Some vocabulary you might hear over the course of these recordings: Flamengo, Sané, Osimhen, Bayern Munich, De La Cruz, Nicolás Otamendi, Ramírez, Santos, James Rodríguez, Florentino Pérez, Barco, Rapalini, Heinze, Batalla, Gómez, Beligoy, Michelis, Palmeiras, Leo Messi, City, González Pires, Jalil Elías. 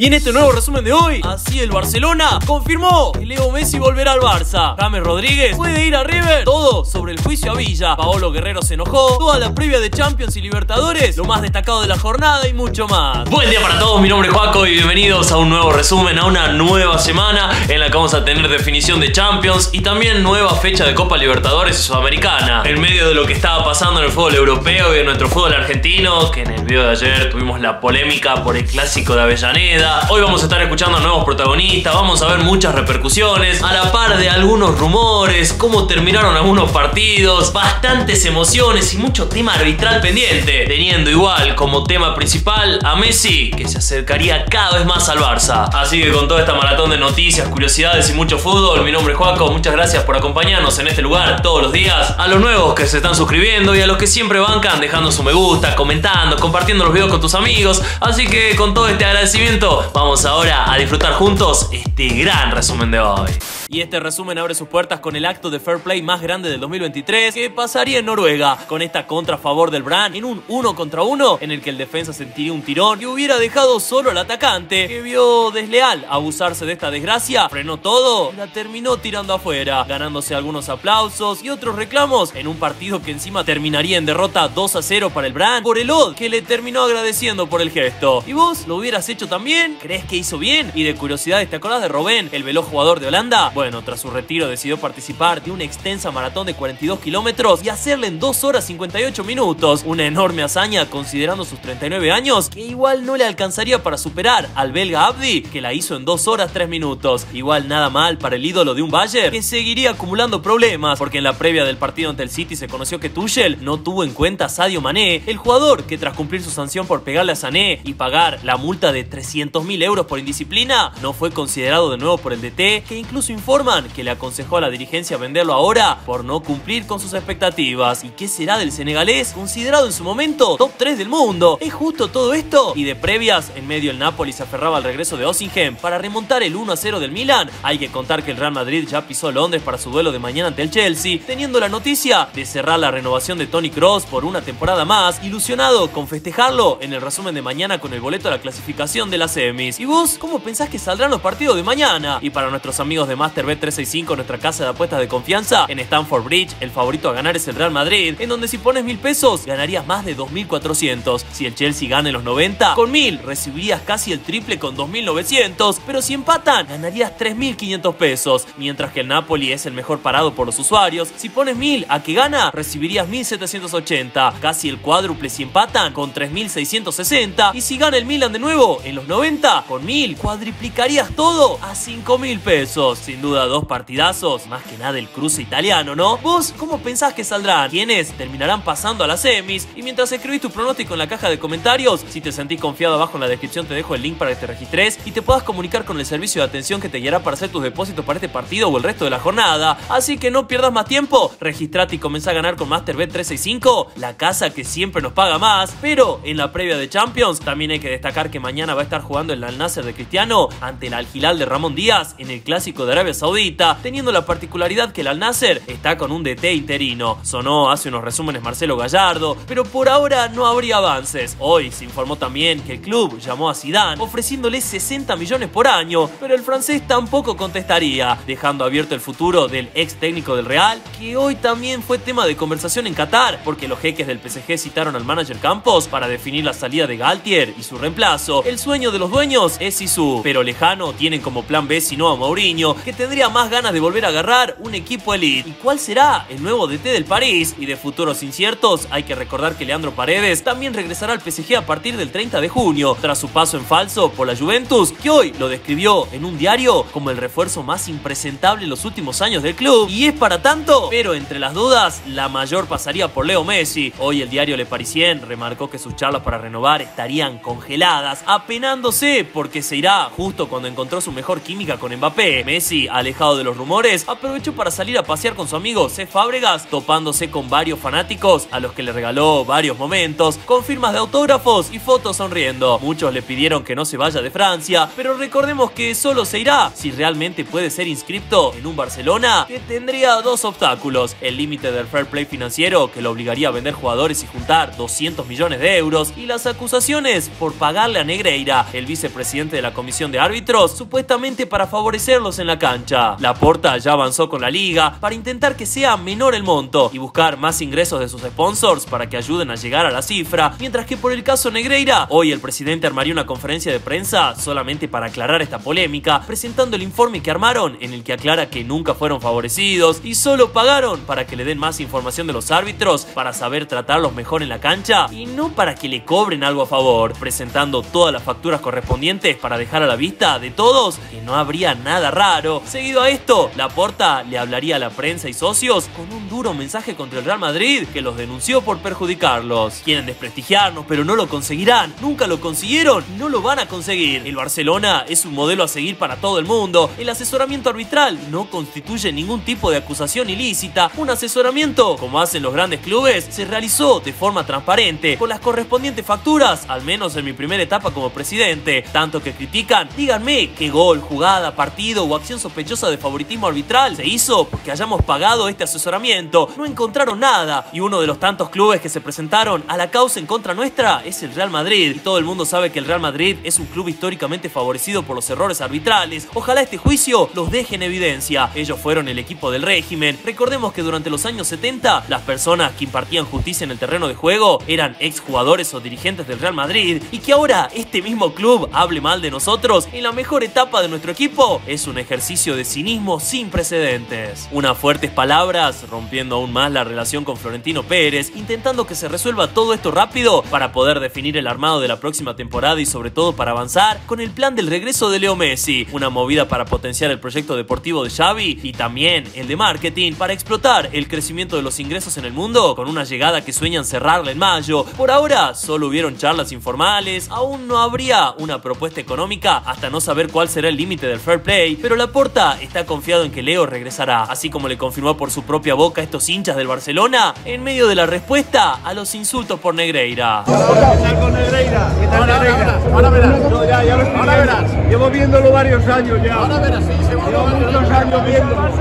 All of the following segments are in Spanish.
Y en este nuevo resumen de hoy, así el Barcelona confirmó que Leo Messi volverá al Barça, James Rodríguez puede ir a River, todo sobre el juicio a Villa, Paolo Guerrero se enojó, toda la previa de Champions y Libertadores, lo más destacado de la jornada y mucho más. Buen día para todos, mi nombre es Joaco y bienvenidos a un nuevo resumen, a una nueva semana en la que vamos a tener definición de Champions y también nueva fecha de Copa Libertadores y Sudamericana, en medio de lo que estaba pasando en el fútbol europeo y en nuestro fútbol argentino, que en el video de ayer tuvimos la polémica por el clásico de Avellaneda. Hoy vamos a estar escuchando a nuevos protagonistas, vamos a ver muchas repercusiones, a la par de algunos rumores, cómo terminaron algunos partidos, bastantes emociones y mucho tema arbitral pendiente, teniendo igual como tema principal a Messi, que se acercaría cada vez más al Barça. Así que con toda esta maratón de noticias, curiosidades y mucho fútbol, mi nombre es Joaco, muchas gracias por acompañarnos en este lugar todos los días, a los nuevos que se están suscribiendo y a los que siempre bancan dejando su me gusta, comentando, compartiendo los videos con tus amigos, así que con todo este agradecimiento vamos ahora a disfrutar juntos este gran resumen de hoy. Y este resumen abre sus puertas con el acto de fair play más grande del 2023 que pasaría en Noruega, con esta contra a favor del Brann en un 1 contra 1 en el que el defensa sentiría un tirón que hubiera dejado solo al atacante, que vio desleal abusarse de esta desgracia, frenó todo y la terminó tirando afuera, ganándose algunos aplausos y otros reclamos en un partido que encima terminaría en derrota 2-0 para el Brann por el Odd, que le terminó agradeciendo por el gesto. ¿Y vos lo hubieras hecho también? ¿Crees que hizo bien? Y de curiosidad, ¿te acordás de Robben, el veloz jugador de Holanda? Bueno, tras su retiro decidió participar de una extensa maratón de 42 kilómetros y hacerla en 2 horas 58 minutos. Una enorme hazaña considerando sus 39 años, que igual no le alcanzaría para superar al belga Abdi, que la hizo en 2 horas 3 minutos. Igual nada mal para el ídolo de un Bayern, que seguiría acumulando problemas, porque en la previa del partido ante el City se conoció que Tuchel no tuvo en cuenta a Sadio Mané, el jugador que tras cumplir su sanción por pegarle a Sané y pagar la multa de 300.000 euros por indisciplina, no fue considerado de nuevo por el DT, que incluso informan que le aconsejó a la dirigencia venderlo ahora por no cumplir con sus expectativas. ¿Y qué será del senegalés, considerado en su momento top 3 del mundo? ¿Es justo todo esto? Y de previas, en medio el Napoli se aferraba al regreso de Osimhen para remontar el 1-0 del Milan. Hay que contar que el Real Madrid ya pisó Londres para su duelo de mañana ante el Chelsea, teniendo la noticia de cerrar la renovación de Toni Kroos por una temporada más, ilusionado con festejarlo en el resumen de mañana con el boleto a la clasificación de la semis. ¿Y vos cómo pensás que saldrán los partidos de mañana? Y para nuestros amigos de Master Bet365, nuestra casa de apuestas de confianza, en Stamford Bridge el favorito a ganar es el Real Madrid, en donde si pones 1.000 pesos ganarías más de 2.400. Si el Chelsea gana en los 90, con 1.000 recibirías casi el triple con 2.900, pero si empatan ganarías 3.500 pesos, mientras que el Napoli es el mejor parado por los usuarios. Si pones 1.000 a que gana, recibirías 1.780, casi el cuádruple si empatan con 3.660, y si gana el Milan de nuevo en los 90, con 1.000 cuadriplicarías todo a 5.000 pesos. Sin duda, dos partidazos, más que nada el cruce italiano, ¿no? ¿Vos cómo pensás que saldrán? ¿Quiénes terminarán pasando a las semis? Y mientras escribís tu pronóstico en la caja de comentarios, si te sentís confiado, abajo en la descripción te dejo el link para que te registres y te puedas comunicar con el servicio de atención que te guiará para hacer tus depósitos para este partido o el resto de la jornada. Así que no pierdas más tiempo, registrate y comenzá a ganar con MasterBet365, la casa que siempre nos paga más. Pero en la previa de Champions también hay que destacar que mañana va a estar jugando el Al Nassr de Cristiano ante el Al Hilal de Ramón Díaz en el clásico de Arabia Saudita, teniendo la particularidad que el Al Nassr está con un DT interino. Sonó hace unos resúmenes Marcelo Gallardo, pero por ahora no habría avances. Hoy se informó también que el club llamó a Zidane ofreciéndole 60 millones por año, pero el francés tampoco contestaría, dejando abierto el futuro del ex técnico del Real, que hoy también fue tema de conversación en Qatar, porque los jeques del PSG citaron al manager Campos para definir la salida de Galtier y su reemplazo. El sueño de los dueños es Isu, pero lejano tienen como plan B sino a Mourinho, que tendría más ganas de volver a agarrar un equipo elite. ¿Y cuál será el nuevo DT del París? Y de futuros inciertos, hay que recordar que Leandro Paredes también regresará al PSG a partir del 30 de junio, tras su paso en falso por la Juventus, que hoy lo describió en un diario como el refuerzo más impresentable en los últimos años del club. Y es para tanto, pero entre las dudas, la mayor pasaría por Leo Messi. Hoy el diario Le Parisien remarcó que sus charlas para renovar estarían congeladas, apenándose porque se irá justo cuando encontró su mejor química con Mbappé. Messi alejado de los rumores, aprovechó para salir a pasear con su amigo C. Fábregas, topándose con varios fanáticos a los que le regaló varios momentos, con firmas de autógrafos y fotos sonriendo. Muchos le pidieron que no se vaya de Francia, pero recordemos que solo se irá si realmente puede ser inscripto en un Barcelona que tendría dos obstáculos: el límite del fair play financiero, que lo obligaría a vender jugadores y juntar 200 millones de euros, y las acusaciones por pagarle a Negreira, el vicepresidente de la comisión de árbitros, supuestamente para favorecerlos en la cancha. Laporta ya avanzó con la liga para intentar que sea menor el monto y buscar más ingresos de sus sponsors para que ayuden a llegar a la cifra, mientras que por el caso Negreira, hoy el presidente armaría una conferencia de prensa solamente para aclarar esta polémica, presentando el informe que armaron, en el que aclara que nunca fueron favorecidos y solo pagaron para que le den más información de los árbitros para saber tratarlos mejor en la cancha y no para que le cobren algo a favor, presentando todas las facturas correspondientes para dejar a la vista de todos que no habría nada raro. Seguido a esto, Laporta le hablaría a la prensa y socios con un duro mensaje contra el Real Madrid, que los denunció por perjudicarlos. Quieren desprestigiarnos, pero no lo conseguirán. Nunca lo consiguieron y no lo van a conseguir. El Barcelona es un modelo a seguir para todo el mundo. El asesoramiento arbitral no constituye ningún tipo de acusación ilícita. Un asesoramiento, como hacen los grandes clubes, se realizó de forma transparente, con las correspondientes facturas, al menos en mi primera etapa como presidente. Tanto que critican, díganme qué gol, jugada, partido o acción sospechosa de favoritismo arbitral se hizo porque hayamos pagado este asesoramiento. No encontraron nada, y uno de los tantos clubes que se presentaron a la causa en contra nuestra es el Real Madrid, y todo el mundo sabe que el Real Madrid es un club históricamente favorecido por los errores arbitrales. Ojalá este juicio los deje en evidencia. Ellos fueron el equipo del régimen. Recordemos que durante los años 70 las personas que impartían justicia en el terreno de juego eran exjugadores o dirigentes del Real Madrid, y que ahora este mismo club hable mal de nosotros en la mejor etapa de nuestro equipo es un ejercicio de cinismo sin precedentes. Unas fuertes palabras, rompiendo aún más la relación con Florentino Pérez, intentando que se resuelva todo esto rápido para poder definir el armado de la próxima temporada y sobre todo para avanzar con el plan del regreso de Leo Messi, una movida para potenciar el proyecto deportivo de Xavi y también el de marketing para explotar el crecimiento de los ingresos en el mundo con una llegada que sueñan cerrarla en mayo. Por ahora solo hubieron charlas informales, aún no habría una propuesta económica hasta no saber cuál será el límite del fair play, pero Laporta está confiado en que Leo regresará, así como le confirmó por su propia boca a estos hinchas del Barcelona en medio de la respuesta a los insultos por Negreira. ¿Qué tal con Negreira? ¿Qué tal Negreira? Ahora verás. No, ya lo expliqué. Ahora verás. Llevo viéndolo varios años ya. Ahora verás, sí, seguro. Llevo muchos años viendo. ¿Me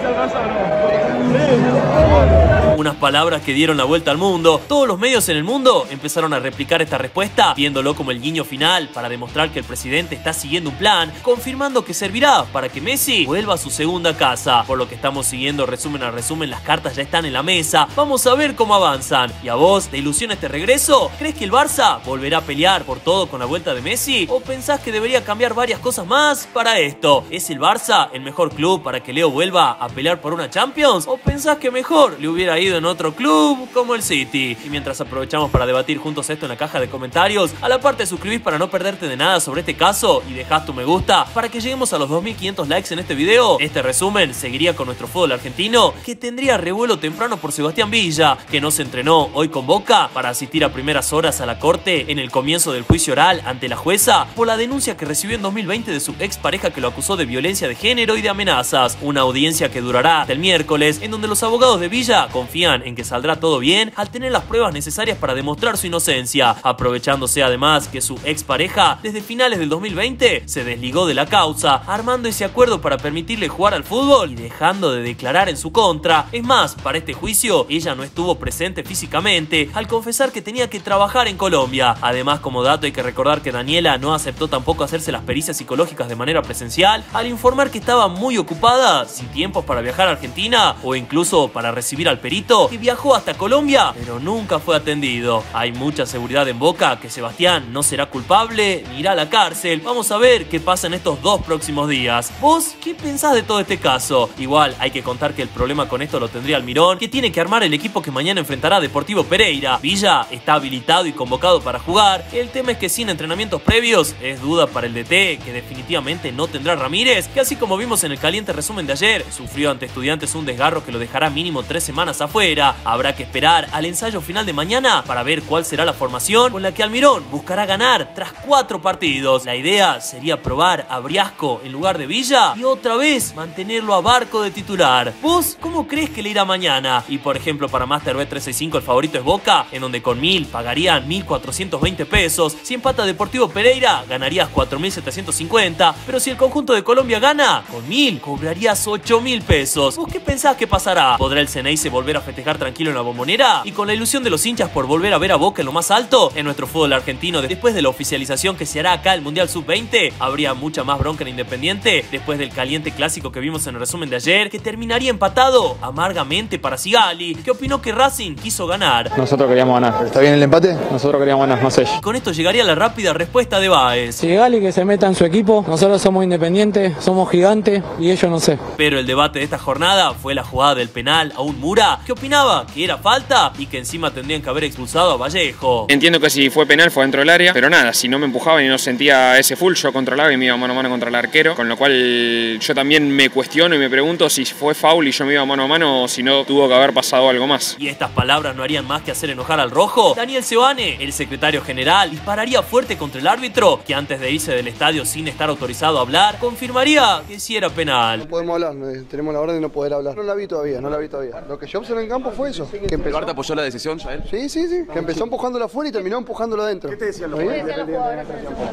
salgas o no? Sí. Unas palabras que dieron la vuelta al mundo. Todos los medios en el mundo empezaron a replicar esta respuesta, viéndolo como el guiño final para demostrar que el presidente está siguiendo un plan, confirmando que servirá para que Messi vuelva a su segunda casa. Por lo que estamos siguiendo resumen a resumen, las cartas ya están en la mesa. Vamos a ver cómo avanzan. ¿Y a vos te ilusiona este regreso? ¿Crees que el Barça volverá a pelear por todo con la vuelta de Messi? ¿O pensás que debería cambiar varias cosas más para esto? ¿Es el Barça el mejor club para que Leo vuelva a pelear por una Champions? ¿O pensás que mejor le hubiera ido en otro club como el City? Y mientras aprovechamos para debatir juntos esto en la caja de comentarios, a la parte suscribís para no perderte de nada sobre este caso y dejás tu me gusta para que lleguemos a los 2500 likes en este video. Este resumen seguiría con nuestro fútbol argentino, que tendría revuelo temprano por Sebastián Villa, que no se entrenó hoy con Boca para asistir a primeras horas a la corte en el comienzo del juicio oral ante la jueza por la denuncia que recibió en 2020 de su expareja, que lo acusó de violencia de género y de amenazas. Una audiencia que durará hasta el miércoles, en donde los abogados de Villa confían en que saldrá todo bien al tener las pruebas necesarias para demostrar su inocencia, aprovechándose además que su expareja desde finales del 2020 se desligó de la causa, armando ese acuerdo para permitirle jugar al fútbol y dejando de declarar en su contra. Es más, para este juicio ella no estuvo presente físicamente al confesar que tenía que trabajar en Colombia. Además, como dato, hay que recordar que Daniela no aceptó tampoco hacerse las pericias psicológicas de manera presencial, al informar que estaba muy ocupada, sin tiempos para viajar a Argentina o incluso para recibir al perito, y viajó hasta Colombia, pero nunca fue atendido. Hay mucha seguridad en Boca que Sebastián no será culpable ni irá a la cárcel. Vamos a ver qué pasa en estos dos próximos días. ¿Vos qué pensás de todo este caso? Igual hay que contar que el problema con esto lo tendría Almirón, que tiene que armar el equipo que mañana enfrentará a Deportivo Pereira. Villa está habilitado y convocado para jugar. El tema es que sin entrenamientos previos es duda para el DT, que definitivamente no tendrá Ramírez, que así como vimos en el caliente resumen de ayer, sufrió ante Estudiantes un desgarro que lo dejará mínimo 3 semanas afuera. Habrá que esperar al ensayo final de mañana para ver cuál será la formación con la que Almirón buscará ganar tras 4 partidos. La idea sería probar a Briasco en lugar de Villa y otra vez mantenerlo a Barco de titular. ¿Vos cómo crees que le irá mañana? Y por ejemplo, para MasterBet 365 el favorito es Boca, en donde con 1000 pagarían 1420 pesos. Si empata Deportivo Pereira ganarías 4750, pero si el conjunto de Colombia gana con 1000 cobrarías 8000 pesos. ¿Vos qué pensás que pasará? ¿Podrá el Xeneize volver a festejar tranquilo en la Bombonera? Y con la ilusión de los hinchas por volver a ver a Boca en lo más alto, en nuestro fútbol argentino, después de la oficialización que se hará acá el Mundial Sub-20, habría mucha más bronca en Independiente después del caliente clásico que vimos en el resumen de ayer, que terminaría empatado amargamente para Sigali, que opinó que Racing quiso ganar. Nosotros queríamos ganar. ¿Está bien el empate? Nosotros queríamos ganar, no sé. Y con esto llegaría la rápida respuesta de Baez. Sigali que se meta en su equipo, nosotros somos Independientes, somos gigantes y ellos no sé. Pero el debate de esta jornada fue la jugada del penal a un Mura, que opinaba que era falta y que encima tendrían que haber expulsado a Vallejo. Entiendo que si fue penal fue dentro del área, pero nada, si no me empujaba y no sentía ese full, yo controlaba y me iba mano a mano contra el arquero, con lo cual yo también me cuestiono y me pregunto si fue foul y yo me iba mano a mano o si no tuvo que haber pasado algo más. Y estas palabras no harían más que hacer enojar al rojo. Daniel Sebane, el secretario general, dispararía fuerte contra el árbitro, que antes de irse del estadio sin estar autorizado a hablar, confirmaría que sí era penal. No podemos hablar, tenemos la orden de no poder hablar. No la vi todavía, no la vi todavía. Lo que yo observé en campo fue eso. ¿Que empezó? ¿El VAR te apoyó la decisión, Jael? Sí, sí, sí. Que empezó empujándola afuera y terminó empujándola adentro. ¿Qué te decían los jugadores?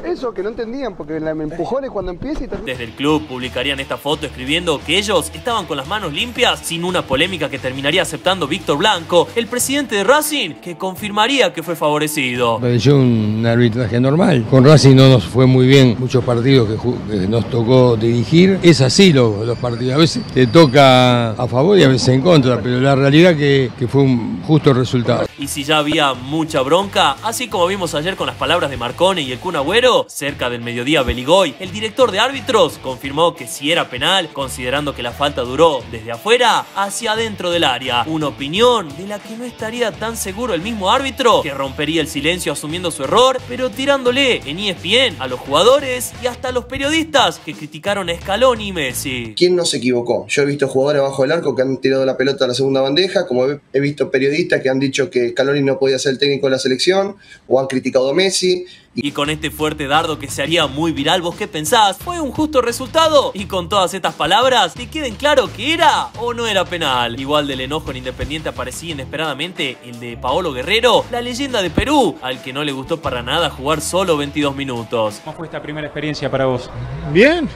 Eso, que no entendían, porque la empujones cuando empieza y termina. Desde el club publicarían esta foto escribiendo que ellos estaban con las manos limpias, sin una polémica que terminaría aceptando Víctor Blanco, el presidente de Racing, que confirmaría que fue favorecido. Pareció un arbitraje normal. Con Racing no nos fue muy bien muchos partidos que nos tocó dirigir. Es así los partidos. A veces te toca a favor y a veces en contra, pero la realidad que fue un justo resultado. Y si ya había mucha bronca, así como vimos ayer con las palabras de Marcone y el Kun Agüero, cerca del mediodía Beligoy, el director de árbitros, confirmó que sí era penal, considerando que la falta duró desde afuera hacia adentro del área. Una opinión de la que no estaría tan seguro el mismo árbitro, que rompería el silencio asumiendo su error, pero tirándole en ESPN a los jugadores y hasta a los periodistas que criticaron a Scaloni y Messi. ¿Quién no se equivocó? Yo he visto jugadores abajo del arco que han tirado la pelota a la segunda bandeja, como he visto periodistas que han dicho que Scaloni no podía ser el técnico de la selección, o han criticado a Messi. Y con este fuerte dardo que se haría muy viral, ¿vos qué pensás? ¿Fue un justo resultado? Y con todas estas palabras, ¿te queden claro que era o no era penal? Igual del enojo en Independiente aparecía inesperadamente el de Paolo Guerrero, la leyenda de Perú, al que no le gustó para nada jugar solo 22 minutos. ¿Cómo fue esta primera experiencia para vos? Bien,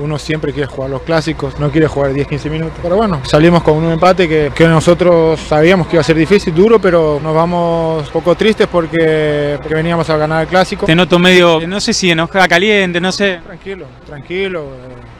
uno siempre quiere jugar los clásicos, no quiere jugar 10-15 minutos. Pero bueno, salimos con un empate que nosotros sabíamos que iba a ser difícil, duro, pero nos vamos un poco tristes porque veníamos a ganar el clásico. Te noto medio, no sé si enojada, caliente, no sé. Tranquilo, tranquilo,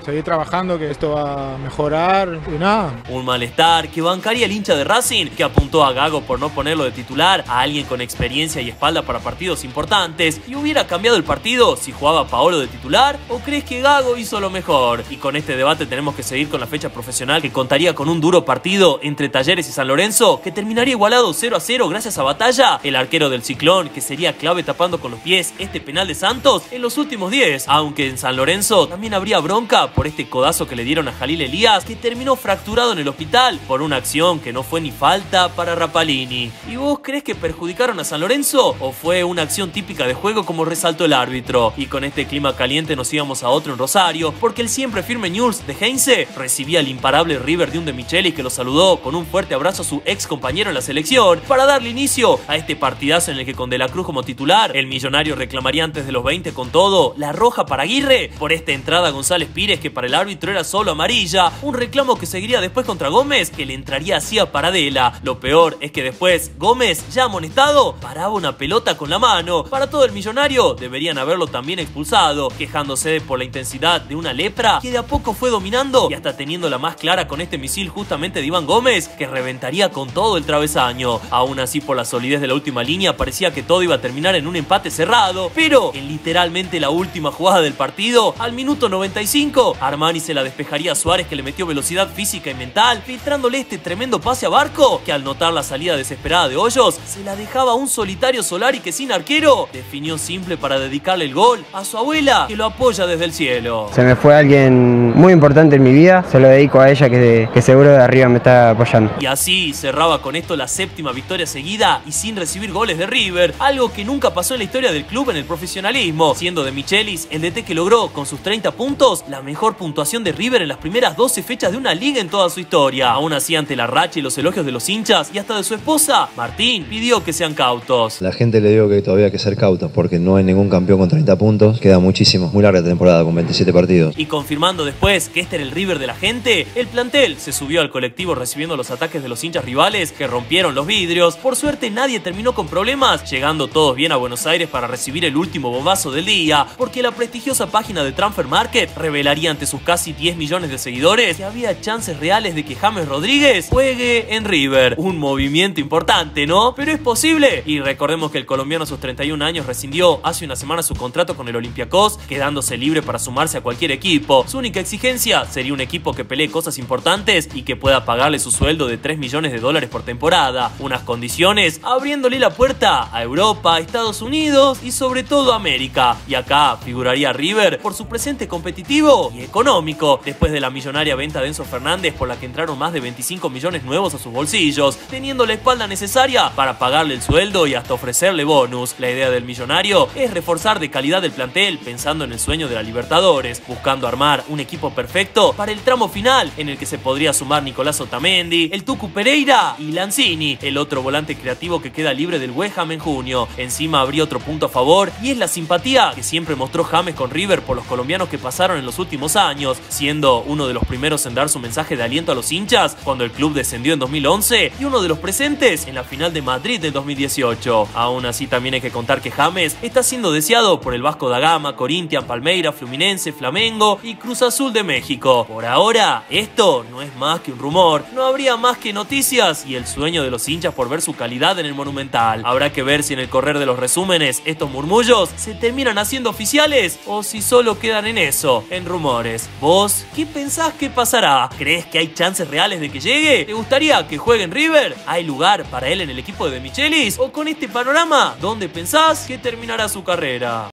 seguir trabajando que esto va a mejorar y nada. Un malestar que bancaría el hincha de Racing, que apuntó a Gago por no ponerlo de titular, a alguien con experiencia y espalda para partidos importantes. ¿Y hubiera cambiado el partido si jugaba Paolo de titular o crees que Gago hizo lo mejor? Y con este debate tenemos que seguir con la fecha profesional, que contaría con un duro partido entre Talleres y San Lorenzo, que terminaría igualado 0-0 gracias a Batalla, el arquero del Ciclón, que sería clave tapando con los pies este penal de Santos en los últimos 10, aunque en San Lorenzo también habría bronca por este codazo que le dieron a Jalil Elías, que terminó fracturado en el hospital por una acción que no fue ni falta para Rapalini. ¿Y vos crees que perjudicaron a San Lorenzo o fue una acción típica de juego como resaltó el árbitro? Y con este clima caliente nos íbamos a otro en Rosario, porque el siempre firme Newell's de Heinze recibía al imparable River de un de Michelis, que lo saludó con un fuerte abrazo a su ex compañero en la selección, para darle inicio a este partidazo en el que con De la Cruz como titular, el millonario reclamaría antes de los 20 con todo la roja para Aguirre por esta entrada a González Pires, que para el árbitro era solo amarilla, un reclamo que seguiría después contra Gómez, que le entraría así a Paradela. Lo peor es que después Gómez, ya amonestado, paraba una pelota con la mano. Para todo el millonario deberían haberlo también expulsado, quejándose por la intensidad de una lepra que de a poco fue dominando y hasta teniendo la más clara con este misil justamente de Iván Gómez, que reventaría con todo el travesaño. Aún así, por la solidez de la última línea, parecía que todo iba a terminar en un empate cerrado cerrado, pero en literalmente la última jugada del partido, al minuto 95, Armani se la despejaría a Suárez, que le metió velocidad física y mental, filtrándole este tremendo pase a Barco, que al notar la salida desesperada de Hoyos, se la dejaba a un solitario Solari que sin arquero definió simple para dedicarle el gol a su abuela, que lo apoya desde el cielo. Se me fue alguien muy importante en mi vida, se lo dedico a ella que seguro de arriba me está apoyando. Y así cerraba con esto la séptima victoria seguida y sin recibir goles de River, algo que nunca pasó en la historia del club en el profesionalismo, siendo de Michelis el DT que logró con sus 30 puntos la mejor puntuación de River en las primeras 12 fechas de una liga en toda su historia. Aún así, ante la racha y los elogios de los hinchas y hasta de su esposa, Martín pidió que sean cautos. La gente le digo que todavía hay que ser cautos porque no hay ningún campeón con 30 puntos, queda muchísimo, muy larga temporada con 27 partidos. Y confirmando después que este era el River de la gente, el plantel se subió al colectivo recibiendo los ataques de los hinchas rivales que rompieron los vidrios. Por suerte nadie terminó con problemas, llegando todos bien a Buenos Aires para recibir el último bombazo del día, porque la prestigiosa página de Transfer Market revelaría ante sus casi 10 millones de seguidores que había chances reales de que James Rodríguez juegue en River. Un movimiento importante, ¿no? Pero es posible. Y recordemos que el colombiano a sus 31 años rescindió hace una semana su contrato con el Olympiacos, quedándose libre para sumarse a cualquier equipo. Su única exigencia sería un equipo que pelee cosas importantes y que pueda pagarle su sueldo de $3 millones por temporada. Unas condiciones abriéndole la puerta a Europa, Estados Unidos y sobre todo América. Y acá figuraría River por su presente competitivo y económico, después de la millonaria venta de Enzo Fernández por la que entraron más de 25 millones nuevos a sus bolsillos, teniendo la espalda necesaria para pagarle el sueldo y hasta ofrecerle bonus. La idea del millonario es reforzar de calidad el plantel pensando en el sueño de la Libertadores, buscando armar un equipo perfecto para el tramo final en el que se podría sumar Nicolás Otamendi, el Tucu Pereira y Lanzini, el otro volante creativo que queda libre del West Ham en junio. Encima habría otro punto a favor y es la simpatía que siempre mostró James con River por los colombianos que pasaron en los últimos años, siendo uno de los primeros en dar su mensaje de aliento a los hinchas cuando el club descendió en 2011 y uno de los presentes en la final de Madrid del 2018. Aún así también hay que contar que James está siendo deseado por el Vasco da Gama, Corinthians, Palmeiras, Fluminense, Flamengo y Cruz Azul de México. Por ahora esto no es más que un rumor, no habría más que noticias y el sueño de los hinchas por ver su calidad en el Monumental. Habrá que ver si en el correr de los resúmenes estos murmullos se terminan haciendo oficiales o si solo quedan en eso, en rumores. ¿Vos qué pensás que pasará? ¿Crees que hay chances reales de que llegue? ¿Te gustaría que juegue en River? ¿Hay lugar para él en el equipo de Michelis? ¿O con este panorama, dónde pensás que terminará su carrera?